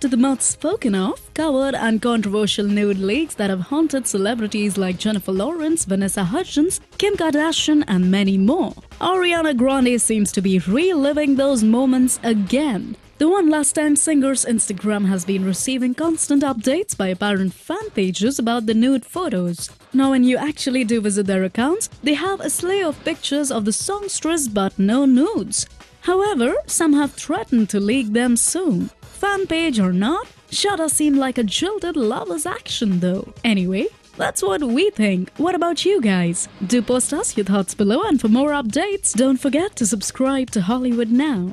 after the month spoken of, covered and controversial nude leaks that have haunted celebrities like Jennifer Lawrence, Vanessa Hudgens, Kim Kardashian and many more. Ariana Grande seems to be reliving those moments again. The One Last Time singer's Instagram has been receiving constant updates by apparent fan pages about the nude photos. Now when you actually do visit their accounts, they have a slew of pictures of the songstress but no nudes. However, some have threatened to leak them soon. Fan page or not, sure does seem like a jilted lover's action though. Anyway, that's what we think. What about you guys? Do post us your thoughts below, and for more updates, don't forget to subscribe to Hollywood Now.